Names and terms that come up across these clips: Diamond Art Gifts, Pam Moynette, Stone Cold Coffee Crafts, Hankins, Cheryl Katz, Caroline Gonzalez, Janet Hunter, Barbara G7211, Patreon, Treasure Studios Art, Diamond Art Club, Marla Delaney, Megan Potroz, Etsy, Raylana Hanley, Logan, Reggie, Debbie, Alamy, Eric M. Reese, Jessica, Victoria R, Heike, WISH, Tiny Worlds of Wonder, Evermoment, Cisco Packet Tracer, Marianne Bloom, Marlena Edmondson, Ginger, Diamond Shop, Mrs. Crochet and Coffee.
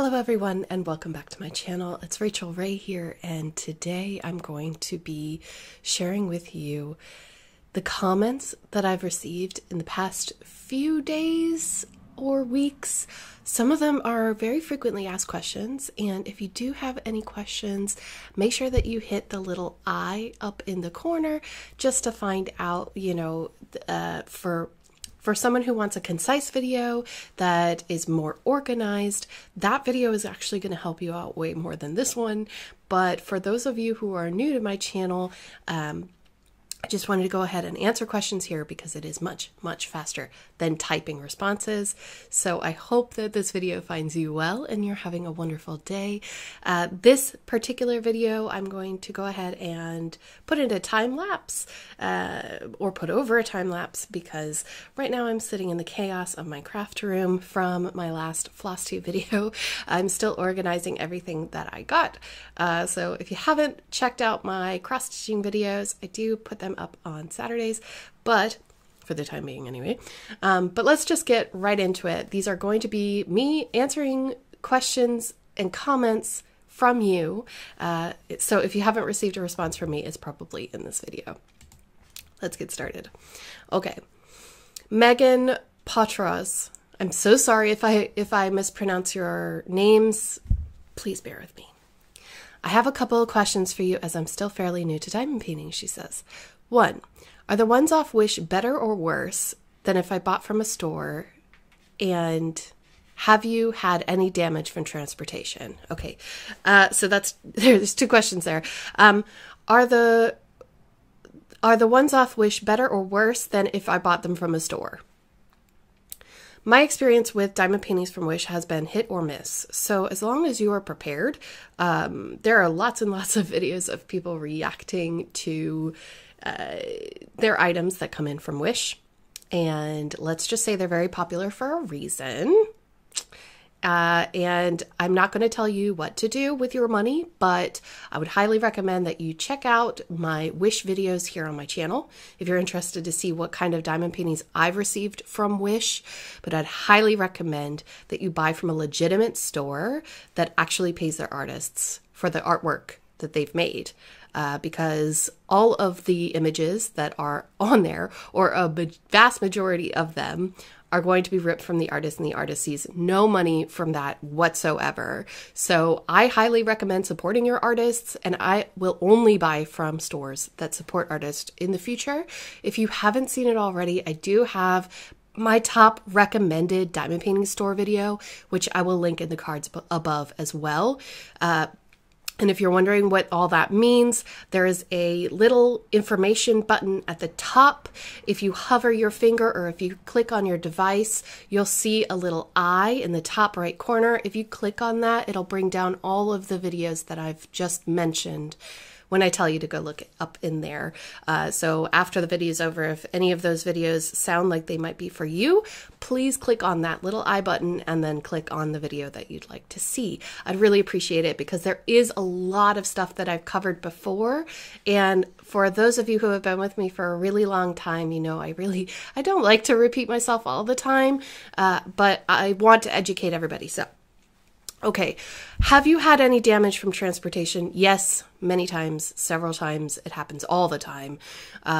Hello everyone and welcome back to my channel. It's Rachel Rae here, and today I'm going to be sharing with you the comments that I've received in the past few days or weeks. Some of them are very frequently asked questions, and if you do have any questions, make sure that you hit the little eye up in the corner just to find out, you know, for someone who wants a concise video that is more organized, that video is actually going to help you out way more than this one. But for those of you who are new to my channel, I just wanted to go ahead and answer questions here because it is much, much faster than typing responses. So I hope that this video finds you well and you're having a wonderful day. This particular video, I'm going to go ahead and put into time lapse or put over a time lapse, because right now I'm sitting in the chaos of my craft room from my last floss tube video. I'm still organizing everything that I got. So if you haven't checked out my cross-stitching videos, I do put them up on Saturdays, but for the time being anyway. But let's just get right into it. These are going to be me answering questions and comments from you. So if you haven't received a response from me, it's probably in this video. Let's get started. Okay. Megan Potroz. I'm so sorry if I mispronounce your names. Please bear with me. I have a couple of questions for you as I'm still fairly new to diamond painting, she says. 1. Are the ones off Wish better or worse than if I bought from a store? And have you had any damage from transportation? Okay, so there's two questions there. Are the ones off Wish better or worse than if I bought them from a store? My experience with diamond paintings from Wish has been hit or miss. So as long as you are prepared, there are lots and lots of videos of people reacting to their items that come in from Wish. And let's just say they're very popular for a reason. And I'm not going to tell you what to do with your money, but I would highly recommend that you check out my Wish videos here on my channel if you're interested to see what kind of diamond paintings I've received from Wish. But I'd highly recommend that you buy from a legitimate store that actually pays their artists for the artwork that they've made, because all of the images that are on there, or a vast majority of them, are going to be ripped from the artist, and the artist sees no money from that whatsoever. So I highly recommend supporting your artists, and I will only buy from stores that support artists in the future. If you haven't seen it already, I do have my top recommended diamond painting store video, which I will link in the cards above as well. And if you're wondering what all that means, there is a little information button at the top. If you hover your finger or if you click on your device, you'll see a little eye in the top right corner. If you click on that, it'll bring down all of the videos that I've just mentioned when I tell you to go look up in there. So after the video is over, if any of those videos sound like they might be for you, please click on that little eye button and then click on the video that you'd like to see. I'd really appreciate it, because there is a lot of stuff that I've covered before. And for those of you who have been with me for a really long time, you know, I don't like to repeat myself all the time, but I want to educate everybody. So, okay. Have you had any damage from transportation? Yes, many times, several times. It happens all the time,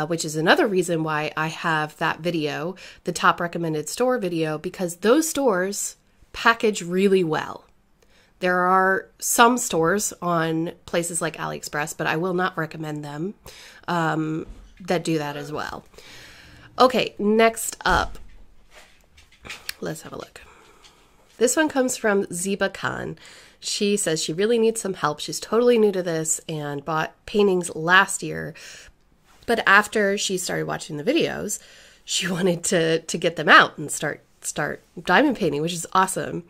which is another reason why I have that video, the top recommended store video, because those stores package really well. There are some stores on places like AliExpress, but I will not recommend them, that do that as well. Okay, next up, let's have a look. This one comes from Ziba Khan. She says she really needs some help. She's totally new to this and bought paintings last year, but after she started watching the videos, she wanted to get them out and start diamond painting, which is awesome.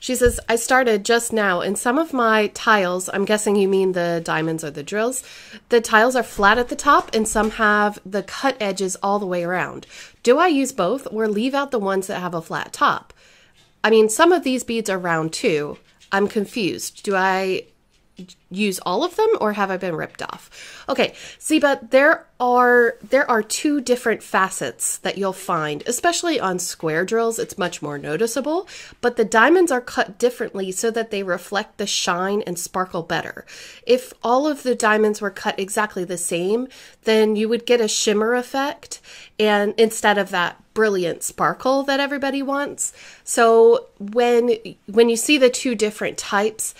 She says, I started just now, and some of my tiles, I'm guessing you mean the diamonds or the drills, the tiles are flat at the top and some have the cut edges all the way around. Do I use both or leave out the ones that have a flat top? I mean, some of these beads are round too. I'm confused. Do I use all of them, or have I been ripped off? Okay, see, but there are two different facets that you'll find, especially on square drills. It's much more noticeable, but the diamonds are cut differently so that they reflect the shine and sparkle better. If all of the diamonds were cut exactly the same, then you would get a shimmer effect, and instead of that brilliant sparkle that everybody wants. So when you see the two different types,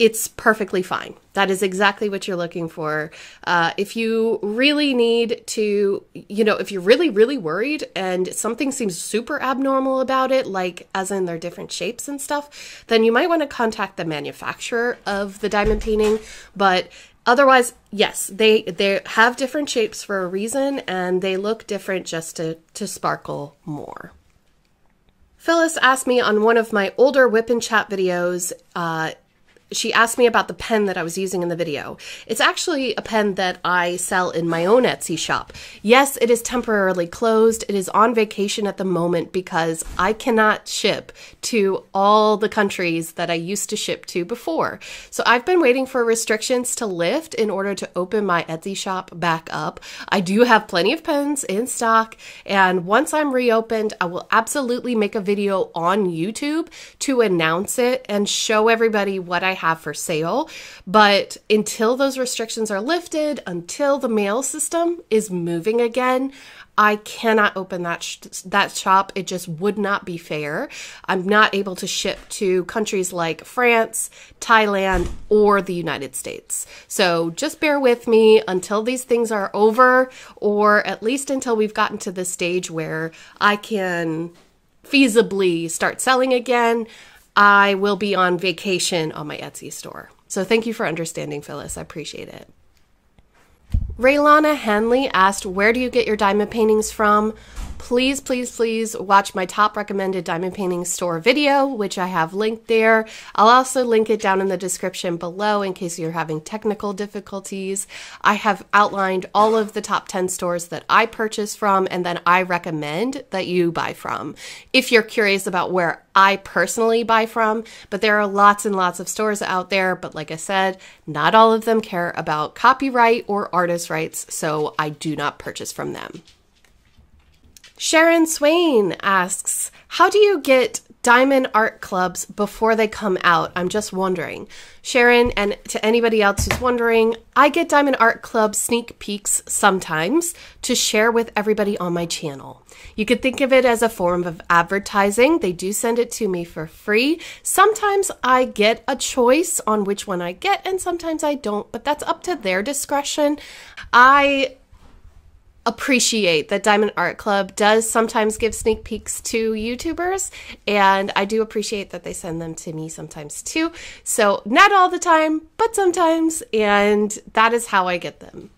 it's perfectly fine. That is exactly what you're looking for. If you really need to, you know, if you're really, really worried and something seems super abnormal about it, like as in they're different shapes and stuff, then you might want to contact the manufacturer of the diamond painting. But otherwise, yes, they have different shapes for a reason, and they look different just to sparkle more. Phyllis asked me on one of my older Whip and Chat videos, she asked me about the pen that I was using in the video. It's actually a pen that I sell in my own Etsy shop. Yes, it is temporarily closed. It is on vacation at the moment because I cannot ship to all the countries that I used to ship to before. So I've been waiting for restrictions to lift in order to open my Etsy shop back up. I do have plenty of pens in stock, and once I'm reopened, I will absolutely make a video on YouTube to announce it and show everybody what I have for sale. But until those restrictions are lifted, until the mail system is moving again, I cannot open that shop. It just would not be fair. I'm not able to ship to countries like France, Thailand, or the United States. So just bear with me until these things are over, or at least until we've gotten to the stage where I can feasibly start selling again. I will be on vacation on my Etsy store. So thank you for understanding, Phyllis. I appreciate it. Raylana Hanley asked, where do you get your diamond paintings from? Please, please, please watch my top recommended diamond painting store video, which I have linked there. I'll also link it down in the description below in case you're having technical difficulties. I have outlined all of the top 10 stores that I purchase from and that I recommend that you buy from. If you're curious about where I personally buy from, but there are lots and lots of stores out there. But like I said, not all of them care about copyright or artist rights, so I do not purchase from them. Sharon Swain asks, how do you get Diamond Art Clubs before they come out? I'm just wondering. Sharon, and to anybody else who's wondering, I get Diamond Art Club sneak peeks sometimes to share with everybody on my channel. You could think of it as a form of advertising. They do send it to me for free. Sometimes I get a choice on which one I get, and sometimes I don't, but that's up to their discretion. I appreciate that Diamond Art Club does sometimes give sneak peeks to YouTubers, and I do appreciate that they send them to me sometimes too. So not all the time, but sometimes, and that is how I get them.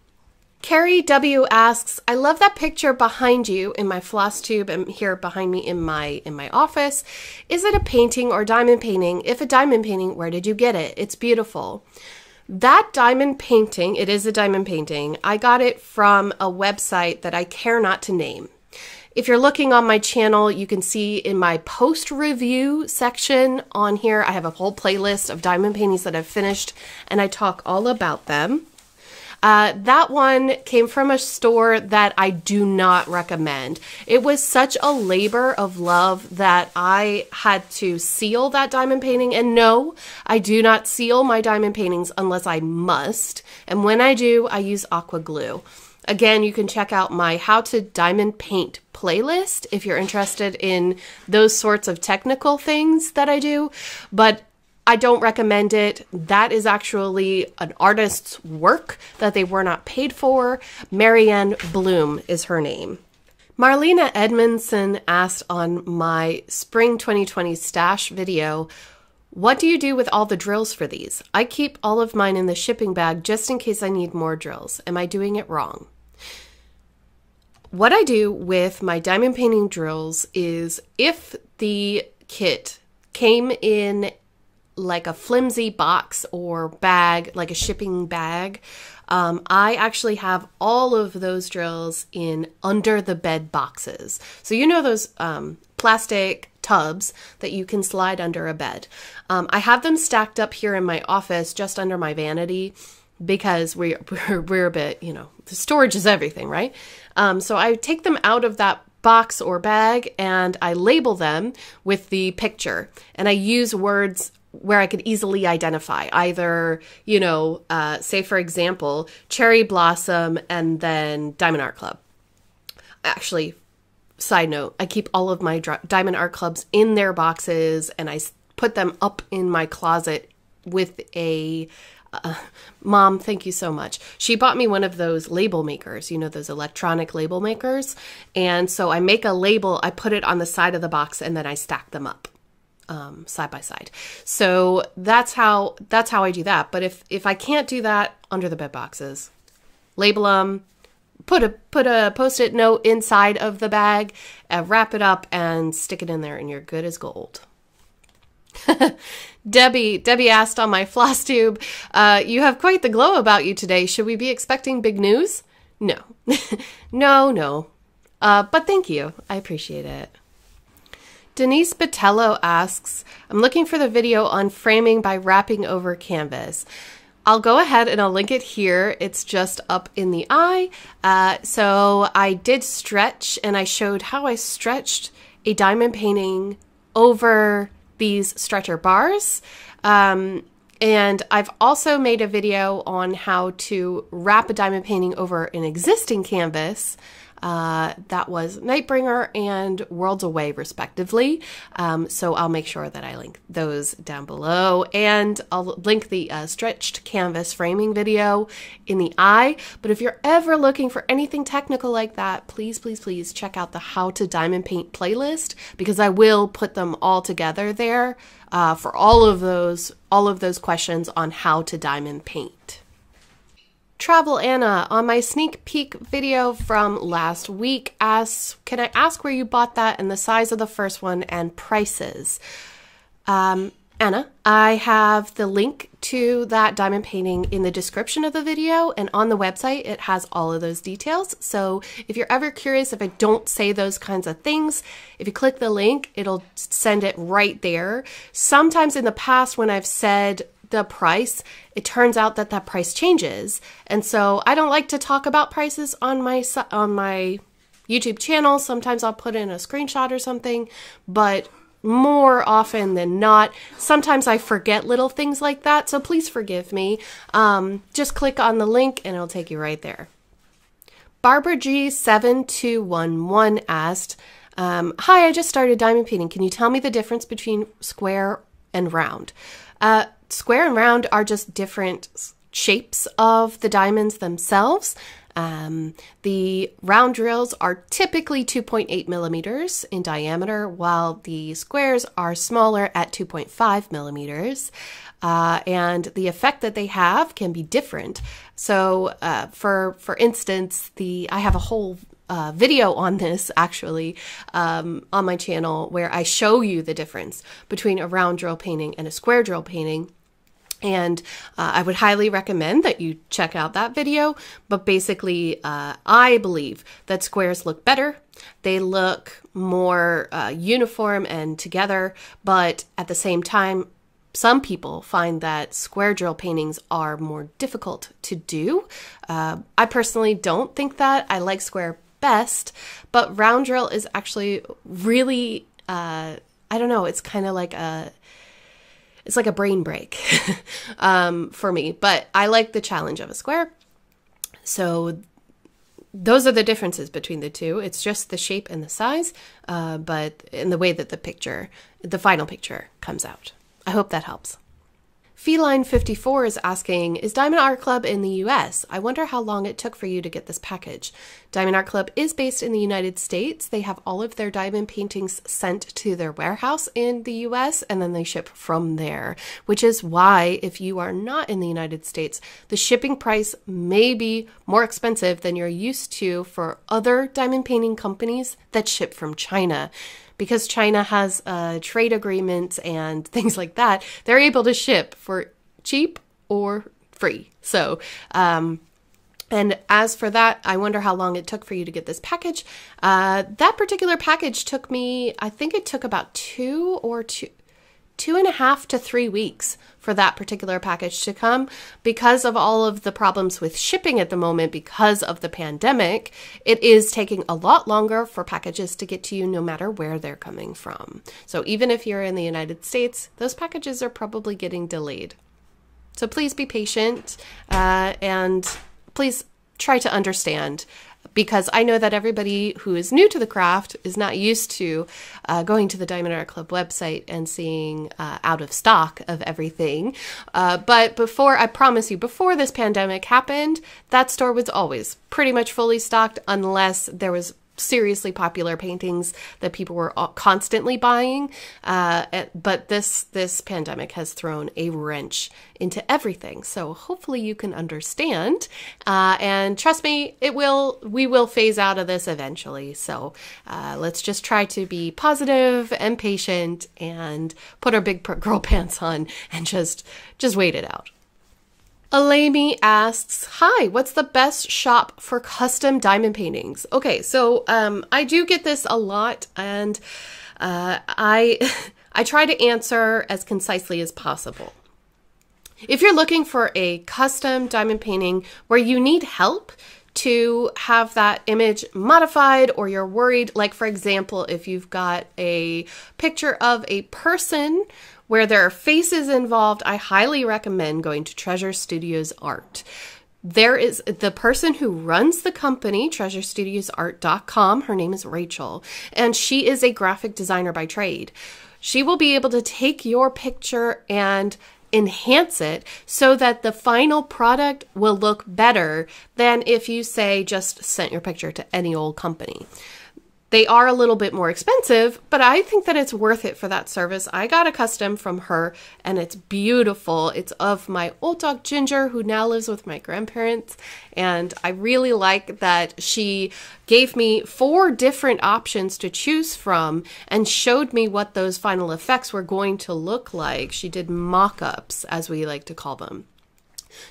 Carrie W asks, I love that picture behind you in my floss tube and here behind me in my office. Is it a painting or diamond painting? If a diamond painting, where did you get it? It's beautiful. That diamond painting, it is a diamond painting. I got it from a website that I care not to name. If you're looking on my channel, you can see in my post review section on here, I have a whole playlist of diamond paintings that I've finished, and I talk all about them. That one came from a store that I do not recommend. It was such a labor of love that I had to seal that diamond painting. And no, I do not seal my diamond paintings unless I must. And when I do, I use aqua glue. Again, you can check out my How to Diamond Paint playlist if you're interested in those sorts of technical things that I do. But I don't recommend it. That is actually an artist's work that they were not paid for. Marianne Bloom is her name. Marlena Edmondson asked on my Spring 2020 stash video, what do you do with all the drills for these? I keep all of mine in the shipping bag just in case I need more drills. Am I doing it wrong? What I do with my diamond painting drills is if the kit came in like a flimsy box or bag, like a shipping bag, I actually have all of those drills in under the bed boxes. So you know those plastic tubs that you can slide under a bed. I have them stacked up here in my office just under my vanity because we're a bit, you know, storage is everything, right? So I take them out of that box or bag and I label them with the picture, and I use words where I could easily identify, either, you know, say for example, cherry blossom and then Diamond Art Club. Actually, side note, I keep all of my Diamond Art Clubs in their boxes and I put them up in my closet with a, Mom, thank you so much. She bought me one of those label makers, you know, those electronic label makers. And so I make a label, I put it on the side of the box and then I stack them up. Side by side. So that's how I do that. But if I can't do that, under the bed boxes, label them, put a Post-it note inside of the bag, wrap it up and stick it in there and you're good as gold. Debbie asked on my floss tube, you have quite the glow about you today. Should we be expecting big news? No. No. But thank you. I appreciate it. Denise Botello asks, I'm looking for the video on framing by wrapping over canvas. I'll go ahead and I'll link it here. It's just up in the eye. So I did stretch and I showed how I stretched a diamond painting over these stretcher bars. And I've also made a video on how to wrap a diamond painting over an existing canvas. That was Nightbringer and Worlds Away, respectively. So I'll make sure that I link those down below. And I'll link the stretched canvas framing video in the eye. But if you're ever looking for anything technical like that, please, please, please check out the How to Diamond Paint playlist, because I will put them all together there for all of those questions on how to diamond paint. Travel Anna on my sneak peek video from last week asks, can I ask where you bought that and the size of the first one and prices? Anna, I have the link to that diamond painting in the description of the video, and on the website it has all of those details. So if you're ever curious, if I don't say those kinds of things, if you click the link, it'll send it right there. Sometimes in the past when I've said the price, it turns out that that price changes, and so I don't like to talk about prices on my YouTube channel. Sometimes I'll put in a screenshot or something, but more often than not, sometimes I forget little things like that, so please forgive me. Just click on the link and it'll take you right there. Barbara G7211 asked, hi, I just started diamond painting. Can you tell me the difference between square and round? Square and round are just different shapes of the diamonds themselves. The round drills are typically 2.8 millimeters in diameter, while the squares are smaller at 2.5 millimeters. And the effect that they have can be different. So for instance, I have a whole video on this actually on my channel where I show you the difference between a round drill painting and a square drill painting, and I would highly recommend that you check out that video. But basically I believe that squares look better, they look more uniform and together, but at the same time some people find that square drill paintings are more difficult to do. I personally don't think that. I like square best, but round drill is actually really I don't know, it's kind of like a brain break for me, but I like the challenge of a square. So those are the differences between the two. It's just the shape and the size, but in the way that the final picture comes out. I hope that helps. Feline54 is asking, is Diamond Art Club in the US? I wonder how long it took for you to get this package. Diamond Art Club is based in the United States. They have all of their diamond paintings sent to their warehouse in the US, and then they ship from there, which is why if you are not in the United States, the shipping price may be more expensive than you're used to for other diamond painting companies that ship from China. Because China has trade agreements and things like that, they're able to ship for cheap or free. So And as for that, I wonder how long it took for you to get this package. That particular package took me, I think it took about two and a half to 3 weeks for that particular package to come because of all of the problems with shipping at the moment because of the pandemic. It is taking a lot longer for packages to get to you no matter where they're coming from. So even if you're in the United States, those packages are probably getting delayed. So please be patient and please try to understand, because I know that everybody who is new to the craft is not used to going to the Diamond Art Club website and seeing out of stock of everything. But before, I promise you, before this pandemic happened, that store was always pretty much fully stocked unless there was seriously popular paintings that people were constantly buying. But this pandemic has thrown a wrench into everything. So hopefully you can understand. And trust me, we will phase out of this eventually. So let's just try to be positive and patient and put our big girl pants on and just wait it out. Alamy asks, hi, what's the best shop for custom diamond paintings? Okay, so I do get this a lot, and I try to answer as concisely as possible. If you're looking for a custom diamond painting where you need help to have that image modified, or you're worried, like for example, if you've got a picture of a person where there are faces involved, I highly recommend going to Treasure Studios Art. There is the person who runs the company, treasurestudiosart.com. Her name is Rachel, and she is a graphic designer by trade. She will be able to take your picture and enhance it so that the final product will look better than if you, say, just sent your picture to any old company. They are a little bit more expensive, but I think that it's worth it for that service. I got a custom from her and it's beautiful. It's of my old dog Ginger, who now lives with my grandparents. And I really like that she gave me 4 different options to choose from and showed me what those final effects were going to look like. She did mock-ups, as we like to call them.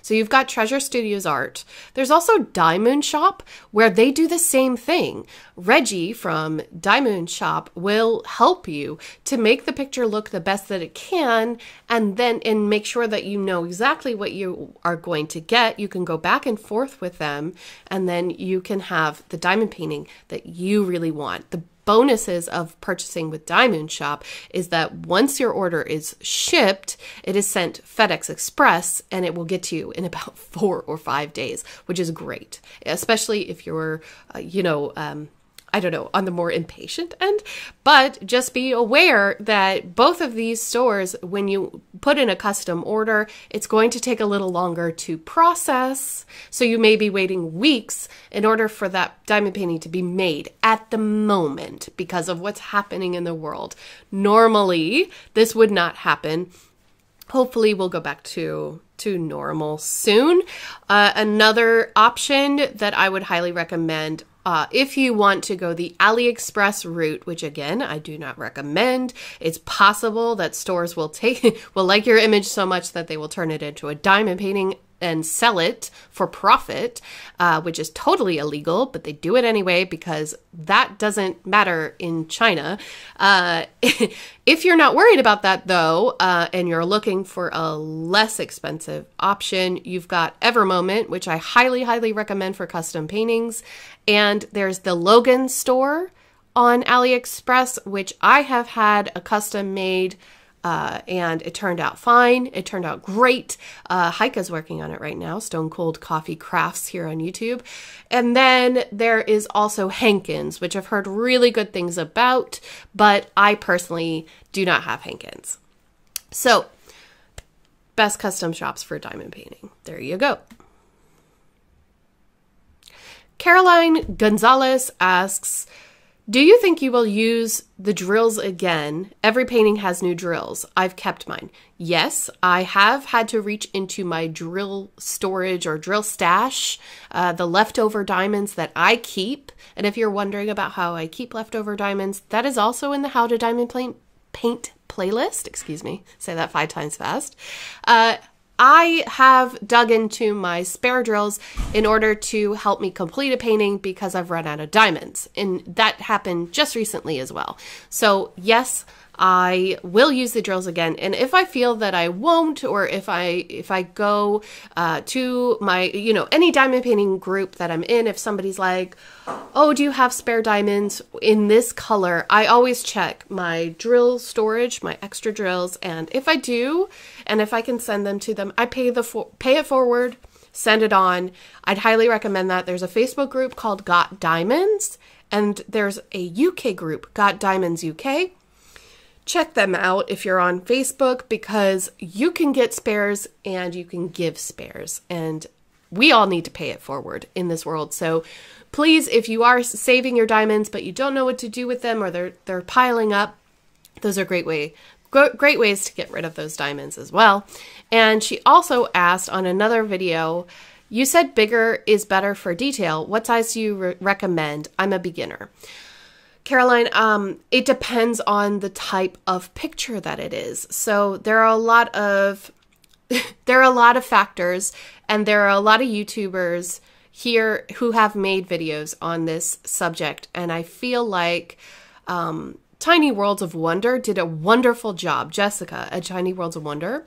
So you've got Treasure Studios Art. There's also Diamond Shop, where they do the same thing. Reggie from Diamond Shop will help you to make the picture look the best that it can, and make sure that you know exactly what you are going to get. You can go back and forth with them, and then you can have the diamond painting that you really want. The bonuses of purchasing with Diamond Shop is that once your order is shipped, it is sent FedEx Express and it will get to you in about 4 or 5 days, which is great, especially if you're, I don't know, on the more impatient end. But just be aware that both of these stores, when you put in a custom order, it's going to take a little longer to process. So you may be waiting weeks in order for that diamond painting to be made at the moment because of what's happening in the world. Normally, this would not happen. Hopefully we'll go back to normal soon. Another option that I would highly recommend, if you want to go the AliExpress route, which again, I do not recommend. It's possible that stores will like your image so much that they will turn it into a diamond painting and sell it for profit, which is totally illegal, but they do it anyway because that doesn't matter in China. If you're not worried about that though, and you're looking for a less expensive option, you've got Evermoment, which I highly, highly recommend for custom paintings. And there's the Logan store on AliExpress, which I have had a custom made. And it turned out fine. It turned out great. Heike's working on it right now, Stone Cold Coffee Crafts here on YouTube. And then there is also Hankins, which I've heard really good things about, but I personally do not have Hankins. So best custom shops for diamond painting. There you go. Caroline Gonzalez asks, do you think you will use the drills again? Every painting has new drills. I've kept mine. Yes, I have had to reach into my drill storage or drill stash, the leftover diamonds that I keep. And if you're wondering about how I keep leftover diamonds, that is also in the How to Diamond Paint playlist. Excuse me, say that 5 times fast. I have dug into my spare drills in order to help me complete a painting because I've run out of diamonds. And that happened just recently as well. So yes, I will use the drills again. And if I feel that I won't, or if I go to my, you know, any diamond painting group that I'm in, if somebody's like, oh, do you have spare diamonds in this color? I always check my drill storage, my extra drills. And if I do, and if I can send them to them, I pay it forward, send it on. I'd highly recommend that. There's a Facebook group called Got Diamonds, and there's a UK group, Got Diamonds UK. Check them out if you're on Facebook, because you can get spares and you can give spares, and we all need to pay it forward in this world. So please, if you are saving your diamonds but you don't know what to do with them, or they're piling up, those are great ways to get rid of those diamonds as well. And she also asked on another video, you said bigger is better for detail. What size do you recommend? I'm a beginner. Caroline, it depends on the type of picture that it is. So there are a lot of factors, and there are a lot of YouTubers here who have made videos on this subject. And I feel like Tiny Worlds of Wonder did a wonderful job. Jessica at Tiny Worlds of Wonder,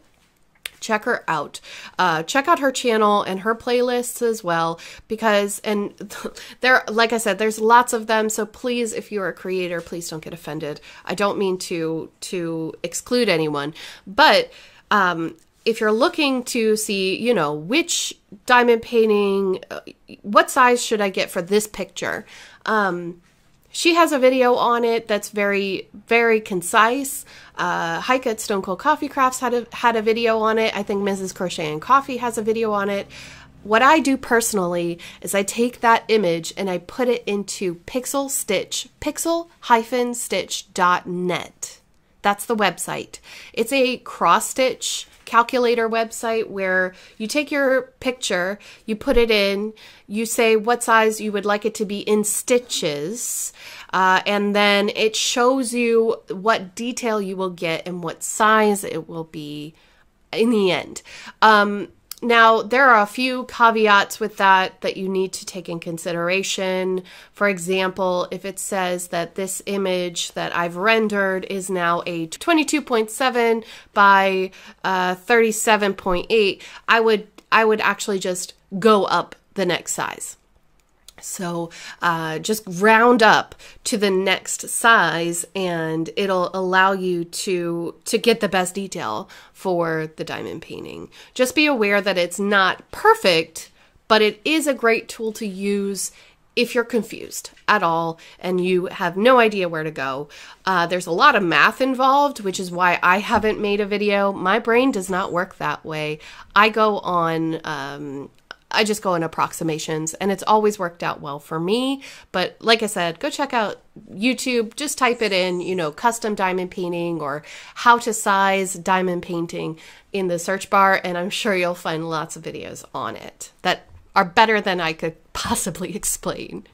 check her out. Check out her channel and her playlists as well, because, and there, like I said, there's lots of them. So please, if you're a creator, please don't get offended. I don't mean to exclude anyone, but if you're looking to see, you know, which diamond painting, what size should I get for this picture? She has a video on it that's very, very concise. Heike at Stone Cold Coffee Crafts had a video on it. I think Mrs. Crochet and Coffee has a video on it. What I do personally is I take that image and I put it into pixel-stitch.net. That's the website. It's a cross-stitch calculator website where you take your picture, you put it in, you say what size you would like it to be in stitches, and then it shows you what detail you will get and what size it will be in the end. Now, there are a few caveats with that you need to take in consideration. For example, if it says that this image that I've rendered is now a 22.7 by 37.8, I would actually just go up the next size. So just round up to the next size, and it'll allow you to get the best detail for the diamond painting. Just be aware that it's not perfect, but it is a great tool to use if you're confused at all and you have no idea where to go. There's a lot of math involved, which is why I haven't made a video. My brain does not work that way. I go on... I just go in approximations, and it's always worked out well for me. But like I said, go check out YouTube. Just type it in, you know, custom diamond painting or how to size diamond painting in the search bar, and I'm sure you'll find lots of videos on it that are better than I could possibly explain.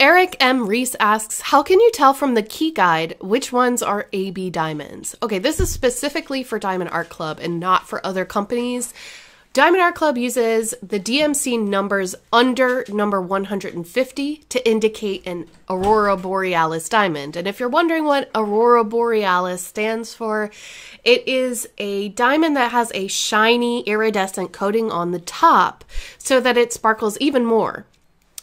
Eric M. Reese asks, how can you tell from the key guide which ones are AB diamonds? Okay, this is specifically for Diamond Art Club and not for other companies. Diamond Art Club uses the DMC numbers under number 150 to indicate an Aurora Borealis diamond. And if you're wondering what Aurora Borealis stands for, it is a diamond that has a shiny iridescent coating on the top so that it sparkles even more.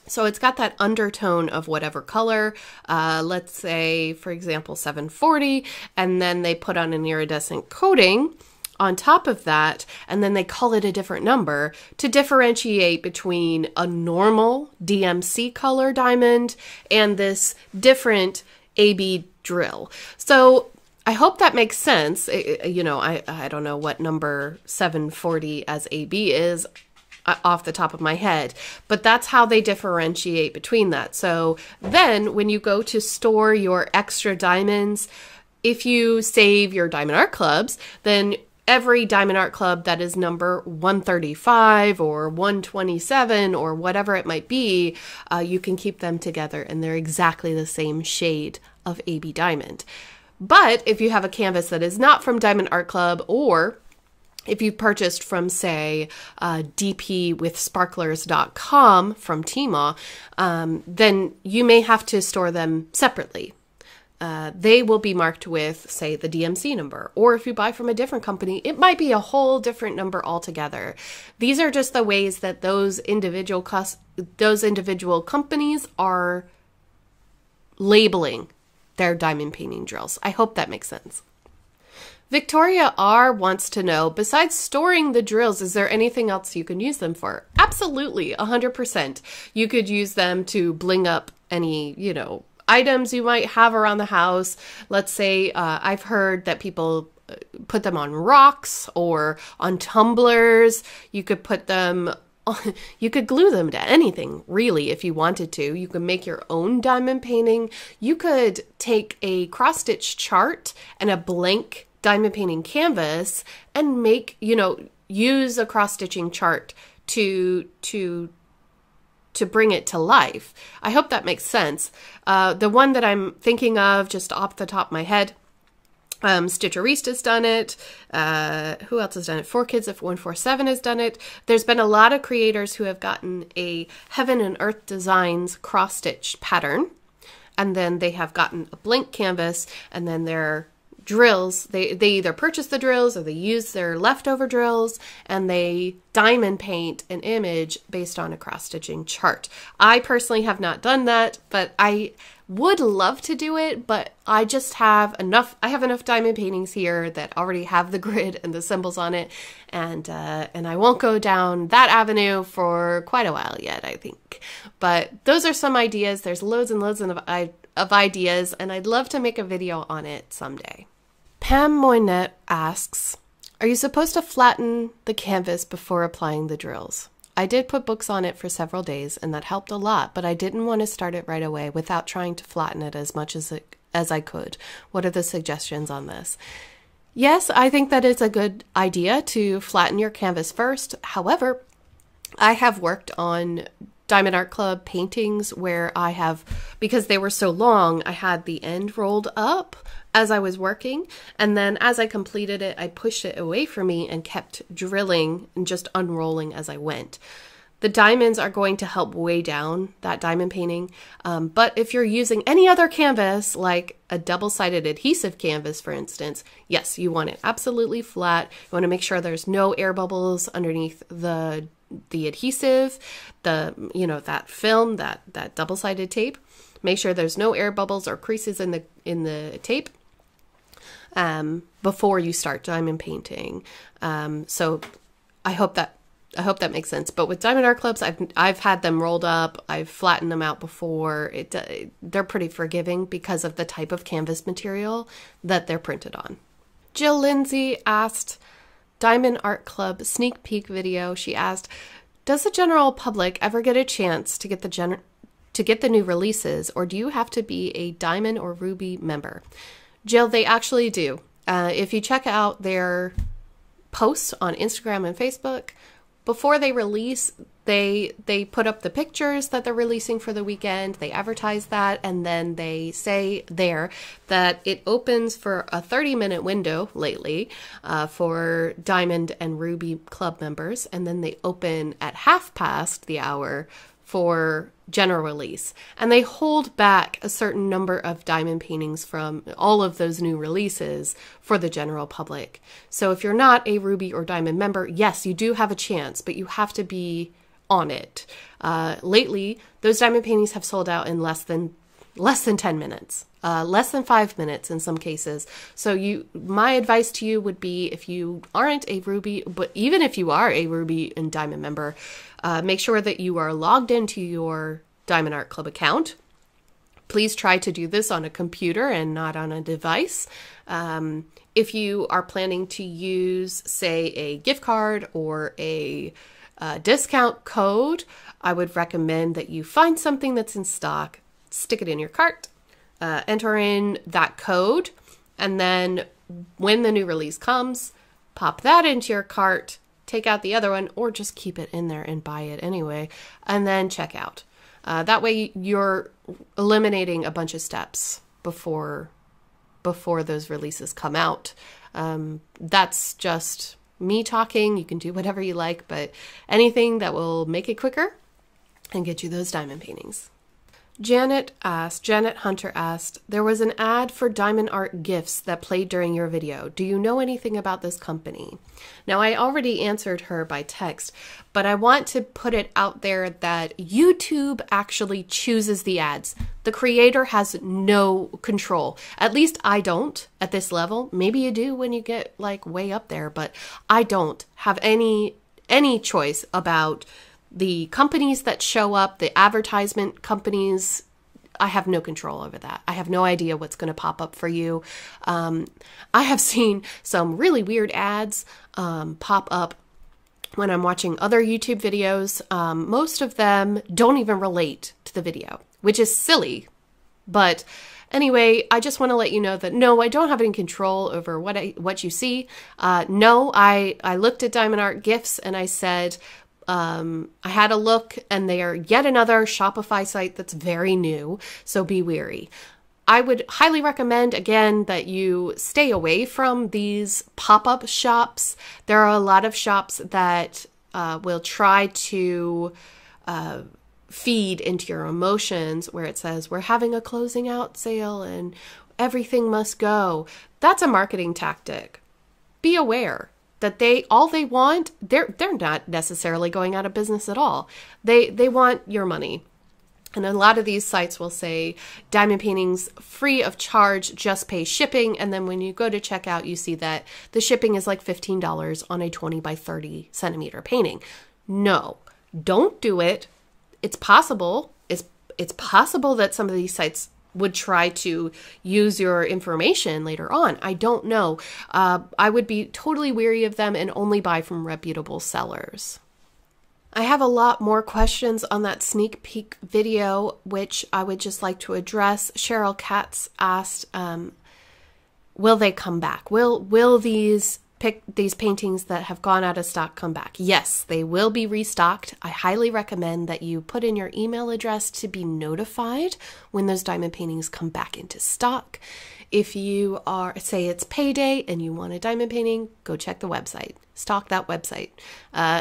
So it's got that undertone of whatever color, let's say, for example, 740, and then they put on an iridescent coating on top of that, and then they call it a different number to differentiate between a normal DMC color diamond and this different AB drill. So I hope that makes sense. You know, I don't know what number 740 as AB is off the top of my head, but that's how they differentiate between that. So then when you go to store your extra diamonds, if you save your Diamond Art Clubs, then every Diamond Art Club that is number 135 or 127 or whatever it might be, you can keep them together and they're exactly the same shade of AB diamond. But if you have a canvas that is not from Diamond Art Club, or if you've purchased from, say, dpwithsparklers.com from Tmall, then you may have to store them separately. They will be marked with, say, the DMC number, or if you buy from a different company, it might be a whole different number altogether. These are just the ways that those individual companies are labeling their diamond painting drills. I hope that makes sense. Victoria R. wants to know, besides storing the drills, is there anything else you can use them for? Absolutely, 100%. You could use them to bling up any, you know, items you might have around the house. Let's say I've heard that people put them on rocks or on tumblers. You could put them on, you could glue them to anything really if you wanted to. You could make your own diamond painting. You could take a cross stitch chart and a blank diamond painting canvas and make, you know, use a cross stitching chart to bring it to life. I hope that makes sense. The one that I'm thinking of just off the top of my head, Stitcherista's done it. Who else has done it? 4Kids147 has done it. There's been a lot of creators who have gotten a Heaven and Earth Designs cross-stitch pattern, and then they have gotten a blank canvas, and then their drills, they either purchase the drills or they use their leftover drills and they diamond paint an image based on a cross-stitching chart. I personally have not done that, but I would love to do it, but I just have enough, I have enough diamond paintings here that already have the grid and the symbols on it, and I won't go down that avenue for quite a while yet, I think. But those are some ideas. There's loads and loads of ideas, and I'd love to make a video on it someday. Pam Moynette asks, are you supposed to flatten the canvas before applying the drills? I did put books on it for several days and that helped a lot, but I didn't want to start it right away without trying to flatten it as much as I could. What are the suggestions on this? Yes, I think that it's a good idea to flatten your canvas first. However, I have worked on Diamond Art Club paintings where I have, because they were so long, I had the end rolled up as I was working, and then as I completed it, I pushed it away from me and kept drilling and just unrolling as I went. The diamonds are going to help weigh down that diamond painting, but if you're using any other canvas, like a double-sided adhesive canvas, for instance, yes, you want it absolutely flat. You want to make sure there's no air bubbles underneath the adhesive, the, you know, that film, that double-sided tape. Make sure there's no air bubbles or creases in the tape before you start diamond painting. So I hope that makes sense. But with Diamond Art Clubs, I've had them rolled up. I've flattened them out before. They're pretty forgiving because of the type of canvas material that they're printed on. Jill Lindsay asked, Diamond Art Club sneak peek video. She asked, does the general public ever get a chance to get the new releases, or do you have to be a Diamond or Ruby member? Jill, they actually do. If you check out their posts on Instagram and Facebook, before they release, they put up the pictures that they're releasing for the weekend. They advertise that, and then they say there that it opens for a 30-minute window lately for Diamond and Ruby Club members, and then they open at 5:30 the hour for general release, and they hold back a certain number of diamond paintings from all of those new releases for the general public. So if you're not a Ruby or Diamond member, yes, you do have a chance, but you have to be on it. Lately, those diamond paintings have sold out in less than 10 minutes, less than 5 minutes in some cases. So my advice to you would be, if you aren't a Ruby, but even if you are a Ruby and Diamond member, make sure that you are logged into your Diamond Art Club account. Please try to do this on a computer and not on a device. If you are planning to use, say, a gift card or a discount code, I would recommend that you find something that's in stock, stick it in your cart, enter in that code, and then when the new release comes, pop that into your cart, take out the other one, or just keep it in there and buy it anyway, and then check out. That way you're eliminating a bunch of steps before those releases come out. That's just me talking. You can do whatever you like, but anything that will make it quicker and get you those diamond paintings. Janet Hunter asked, there was an ad for Diamond Art Gifts that played during your video. Do you know anything about this company? Now, I already answered her by text, but I want to put it out there that YouTube actually chooses the ads. The creator has no control. At least I don't at this level. Maybe you do when you get like way up there, but I don't have any choice about the companies that show up, the advertisement companies. I have no control over that. I have no idea what's going to pop up for you. I have seen some really weird ads pop up when I'm watching other YouTube videos. Most of them don't even relate to the video, which is silly. But anyway, I just want to let you know that no, I don't have any control over what you see. No, I looked at Diamond Art Gifts and I said, I had a look and they are yet another Shopify site that's very new, so be wary. I would highly recommend, again, that you stay away from these pop-up shops. There are a lot of shops that will try to feed into your emotions where it says, we're having a closing out sale and everything must go. That's a marketing tactic. Be aware that they're not necessarily going out of business at all. They want your money. And a lot of these sites will say diamond paintings free of charge, just pay shipping. And then when you go to check out, you see that the shipping is like $15 on a 20 by 30 centimeter painting. No, don't do it. It's possible. It's possible that some of these sites would try to use your information later on. I don't know. I would be totally wary of them and only buy from reputable sellers. I have a lot more questions on that sneak peek video, which I would just like to address. Cheryl Katz asked, will they come back? Will these paintings that have gone out of stock come back? Yes, they will be restocked. I highly recommend that you put in your email address to be notified when those diamond paintings come back into stock. If you are, say it's payday and you want a diamond painting, go check the website. Stock that website.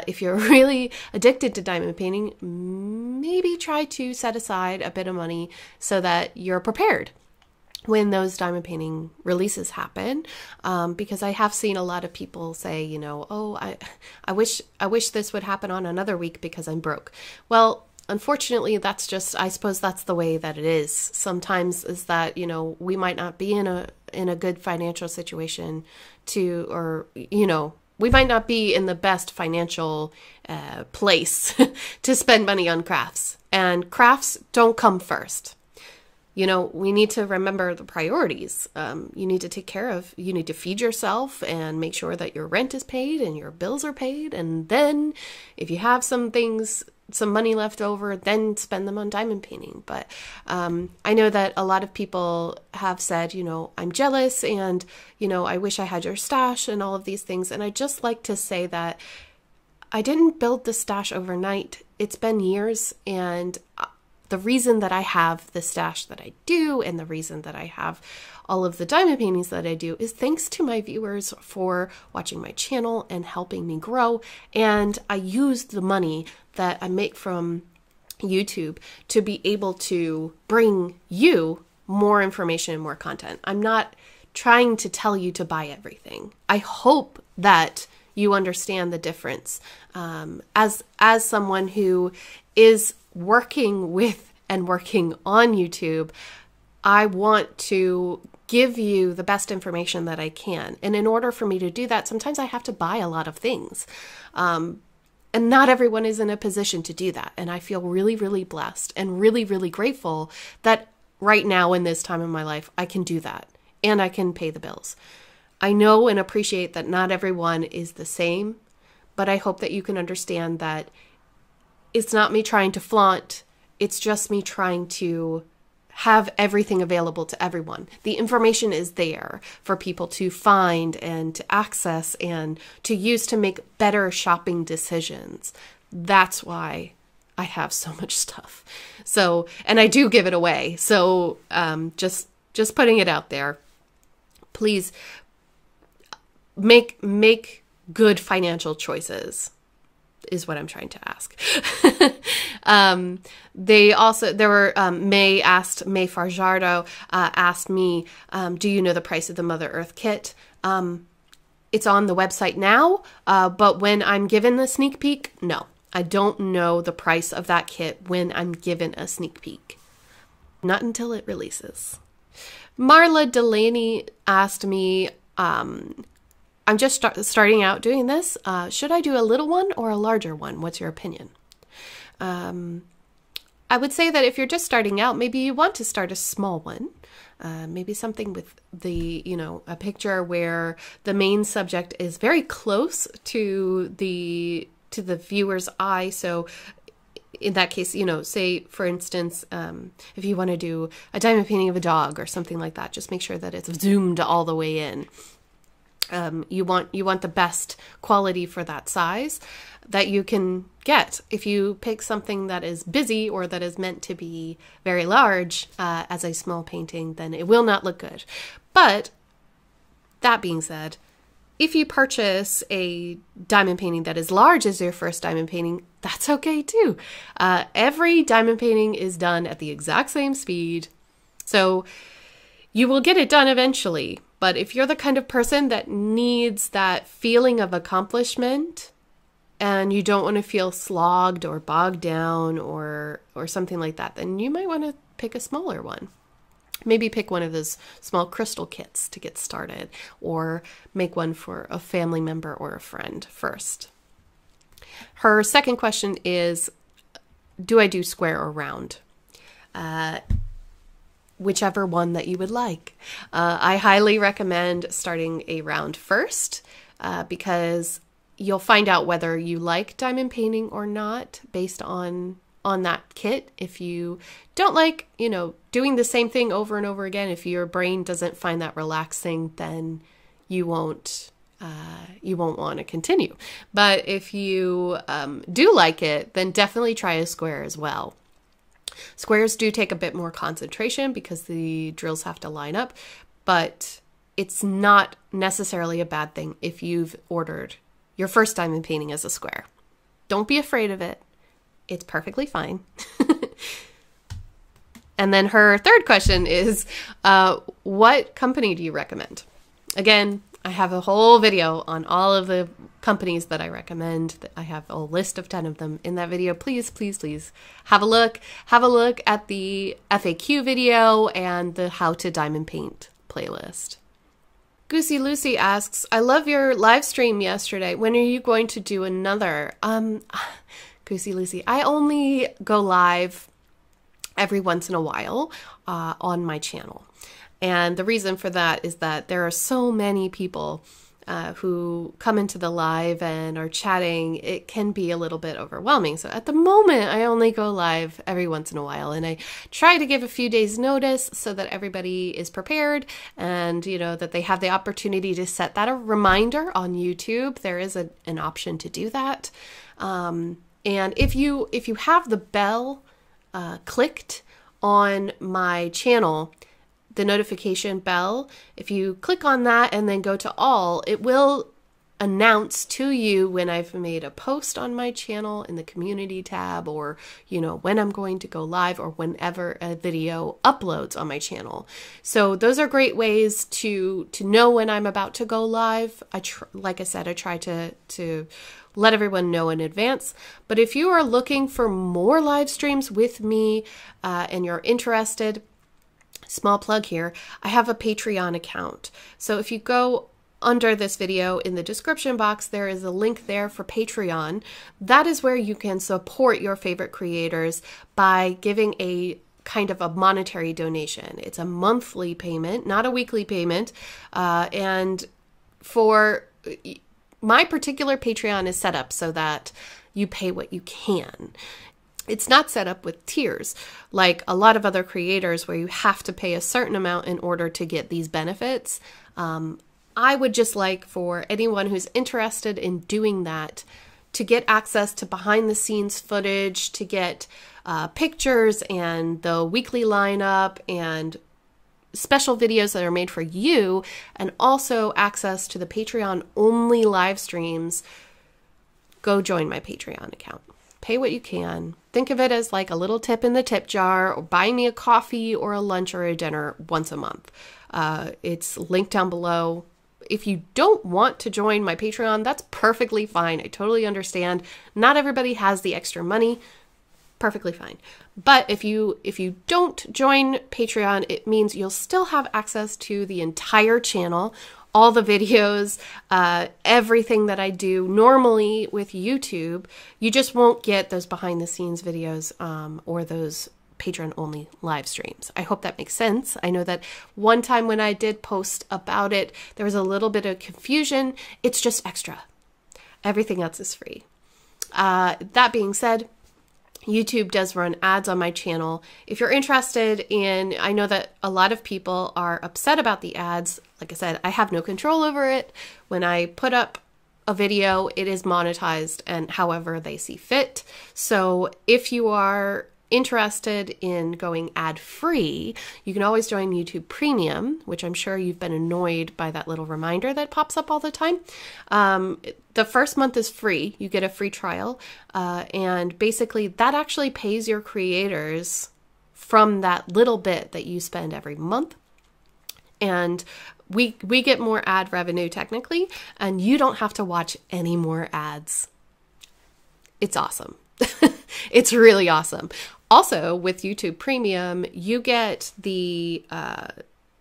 If you're really addicted to diamond painting, maybe try to set aside a bit of money so that you're prepared when those diamond painting releases happen, because I have seen a lot of people say, you know, oh, I wish this would happen on another week because I'm broke. Well, unfortunately, that's just, I suppose that's the way that it is. Sometimes is that, you know, we might not be in a good financial situation to, or, you know, we might not be in the best financial place to spend money on crafts, and crafts don't come first. You know, we need to remember the priorities. You need to take care of, you need to feed yourself and make sure that your rent is paid and your bills are paid. And then if you have some things, some money left over, then spend them on diamond painting. But I know that a lot of people have said, you know, I'm jealous and, you know, I wish I had your stash and all of these things. And I just like to say that I didn't build the stash overnight. It's been years, and the reason that I have the stash that I do and the reason that I have all of the diamond paintings that I do is thanks to my viewers for watching my channel and helping me grow. And I use the money that I make from YouTube to be able to bring you more information and more content. I'm not trying to tell you to buy everything. I hope that you understand the difference. As someone who is working with and working on YouTube, I want to give you the best information that I can. And in order for me to do that, sometimes I have to buy a lot of things. And not everyone is in a position to do that. And I feel really, really blessed and really, really grateful that right now in this time in my life, I can do that and I can pay the bills. I know and appreciate that not everyone is the same, but I hope that you can understand that it's not me trying to flaunt, it's just me trying to have everything available to everyone. The information is there for people to find and to access and to use to make better shopping decisions. That's why I have so much stuff. So, and I do give it away. So just putting it out there, please make good financial choices, is what I'm trying to ask. May Fajardo asked me, do you know the price of the Mother Earth kit? It's on the website now, but when I'm given a sneak peek, no, I don't know the price of that kit when I'm given a sneak peek. Not until it releases. Marla Delaney asked me, I'm just starting out doing this. Should I do a little one or a larger one? What's your opinion? I would say that if you're just starting out, maybe you want to start a small one. Maybe something with the, you know, a picture where the main subject is very close to the viewer's eye. So in that case, you know, say for instance, if you want to do a diamond painting of a dog or something like that, just make sure that it's zoomed all the way in. You want the best quality for that size that you can get. If you pick something that is busy or that is meant to be very large as a small painting, then it will not look good. But that being said, if you purchase a diamond painting that is large as your first diamond painting, that's okay too. Every diamond painting is done at the exact same speed, so you will get it done eventually. But if you're the kind of person that needs that feeling of accomplishment and you don't want to feel slogged or bogged down or something like that, then you might want to pick a smaller one. Maybe pick one of those small crystal kits to get started, or make one for a family member or a friend first. Her second question is, do I do square or round? Whichever one that you would like. I highly recommend starting a round first because you'll find out whether you like diamond painting or not based on that kit. If you don't like, you know, doing the same thing over and over again, if your brain doesn't find that relaxing, then you won't want to continue. But if you do like it, then definitely try a square as well. Squares do take a bit more concentration because the drills have to line up, but it's not necessarily a bad thing if you've ordered your first diamond painting as a square. Don't be afraid of it. It's perfectly fine. And then her third question is, what company do you recommend? Again, I have a whole video on all of the companies that I recommend. I have a list of 10 of them in that video. Please, please, please have a look. Have a look at the FAQ video and the How to Diamond Paint playlist. Goosey Lucy asks, I love your live stream yesterday. When are you going to do another? Goosey Lucy, I only go live every once in a while on my channel. And the reason for that is that there are so many people who come into the live and are chatting. It can be a little bit overwhelming. So at the moment, I only go live every once in a while, and I try to give a few days notice so that everybody is prepared and, you know, that they have the opportunity to set that a reminder on YouTube. There is an option to do that. And if you have the bell clicked on my channel, the notification bell, if you click on that and then go to all, it will announce to you when I've made a post on my channel in the community tab, or, you know, when I'm going to go live, or whenever a video uploads on my channel. So those are great ways to know when I'm about to go live. Like I said, I try to let everyone know in advance. But if you are looking for more live streams with me and you're interested, small plug here, I have a Patreon account. So if you go under this video in the description box, there is a link there for Patreon. That is where you can support your favorite creators by giving a kind of a monetary donation. It's a monthly payment, not a weekly payment. And for my particular Patreon is set up so that you pay what you can. It's not set up with tiers like a lot of other creators where you have to pay a certain amount in order to get these benefits. I would just like for anyone who's interested in doing that to get access to behind the scenes footage, to get pictures and the weekly lineup and special videos that are made for you, and also access to the Patreon only live streams, go join my Patreon account. Pay what you can. Think of it as like a little tip in the tip jar, or buy me a coffee or a lunch or a dinner once a month. It's linked down below. If you don't want to join my Patreon, that's perfectly fine. I totally understand. Not everybody has the extra money. Perfectly fine. But if you don't join Patreon, it means you'll still have access to the entire channel, all the videos, everything that I do normally with YouTube. You just won't get those behind the scenes videos or those Patreon only live streams. I hope that makes sense. I know that one time when I did post about it, there was a little bit of confusion. It's just extra. Everything else is free. That being said, YouTube does run ads on my channel. If you're interested in, I know that a lot of people are upset about the ads. Like I said, I have no control over it. When I put up a video, it is monetized and however they see fit. So if you are interested in going ad-free, you can always join YouTube Premium, which I'm sure you've been annoyed by that little reminder that pops up all the time. The first month is free. You get a free trial. And basically that actually pays your creators from that little bit that you spend every month. And we get more ad revenue technically, and you don't have to watch any more ads. It's awesome. It's really awesome. Also, with YouTube Premium, you get the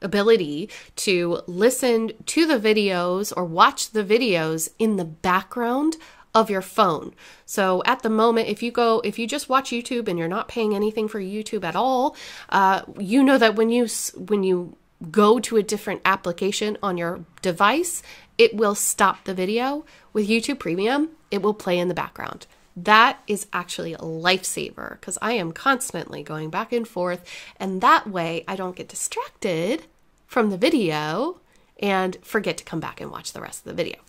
ability to listen to the videos or watch the videos in the background of your phone. So at the moment, if you just watch YouTube and you're not paying anything for YouTube at all, you know that when you go to a different application on your device, it will stop the video. With YouTube Premium, it will play in the background. That is actually a lifesaver because I am constantly going back and forth, and that way I don't get distracted from the video and forget to come back and watch the rest of the video.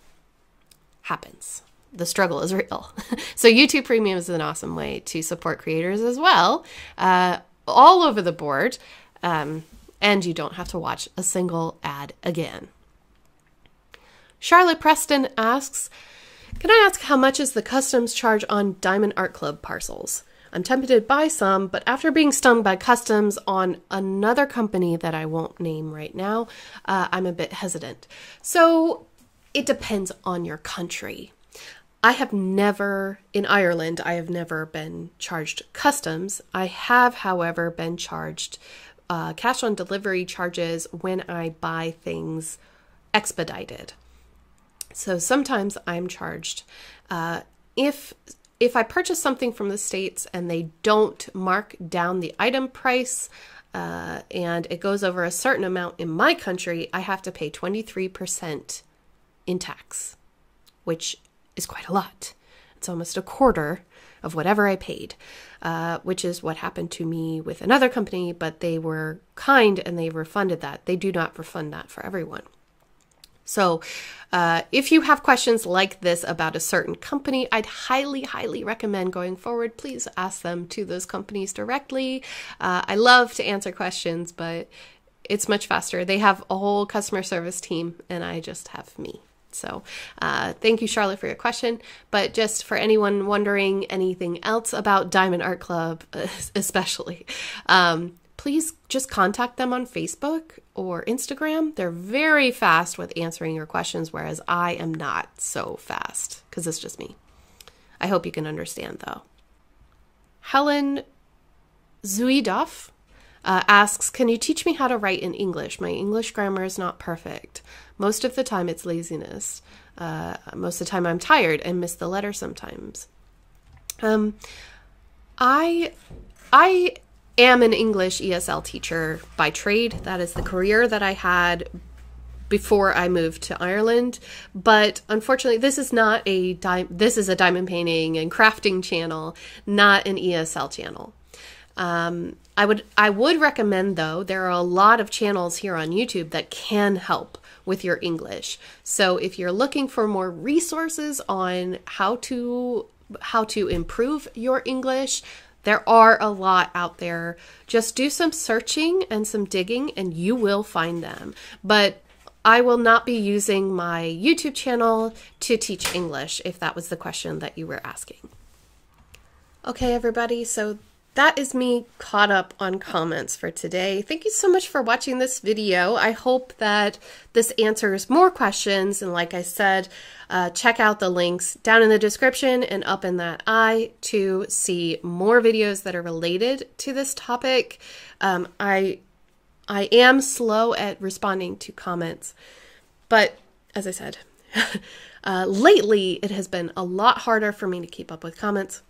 Happens. The struggle is real. So YouTube Premium is an awesome way to support creators as well, all over the board, and you don't have to watch a single ad again. Charlotte Preston asks, can I ask how much is the customs charge on Diamond Art Club parcels? I'm tempted to buy some, but after being stung by customs on another company that I won't name right now, I'm a bit hesitant. So it depends on your country. In Ireland, I have never been charged customs. I have, however, been charged cash on delivery charges when I buy things expedited. So sometimes I'm charged. If I purchase something from the States and they don't mark down the item price and it goes over a certain amount in my country, I have to pay 23% in tax, which is quite a lot. It's almost a quarter of whatever I paid, which is what happened to me with another company, but they were kind and they refunded that. They do not refund that for everyone. So if you have questions like this about a certain company, I'd highly, highly recommend going forward. Please ask them to those companies directly. I love to answer questions, but it's much faster. They have a whole customer service team and I just have me. So thank you, Charlotte, for your question. But just for anyone wondering anything else about Diamond Art Club, especially, please just contact them on Facebook or Instagram. They're very fast with answering your questions, whereas I am not so fast because it's just me. I hope you can understand, though. Helen Zuidoff asks, can you teach me how to write in English? My English grammar is not perfect. Most of the time, it's laziness. Most of the time, I'm tired and miss the letter sometimes. I am an English ESL teacher by trade. That is the career that I had before I moved to Ireland. But unfortunately, this is not a diamond painting and crafting channel, not an ESL channel. I would recommend, though, there are a lot of channels here on YouTube that can help with your English. So if you're looking for more resources on how to improve your English, There are a lot out there. Just do some searching and some digging and you will find them. But I will not be using my YouTube channel to teach English, if that was the question that you were asking. Okay, everybody, so that is me caught up on comments for today. Thank you so much for watching this video. I hope that this answers more questions. And like I said, check out the links down in the description and up in that eye to see more videos that are related to this topic. I am slow at responding to comments, but as I said, lately it has been a lot harder for me to keep up with comments.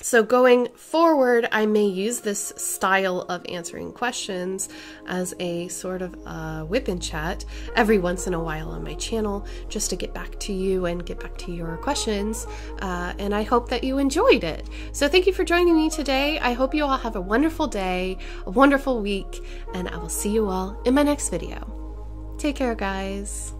So going forward, I may use this style of answering questions as a sort of a whip and chat every once in a while on my channel, just to get back to you and get back to your questions. And I hope that you enjoyed it. So thank you for joining me today. I hope you all have a wonderful day, a wonderful week, and I will see you all in my next video. Take care, guys.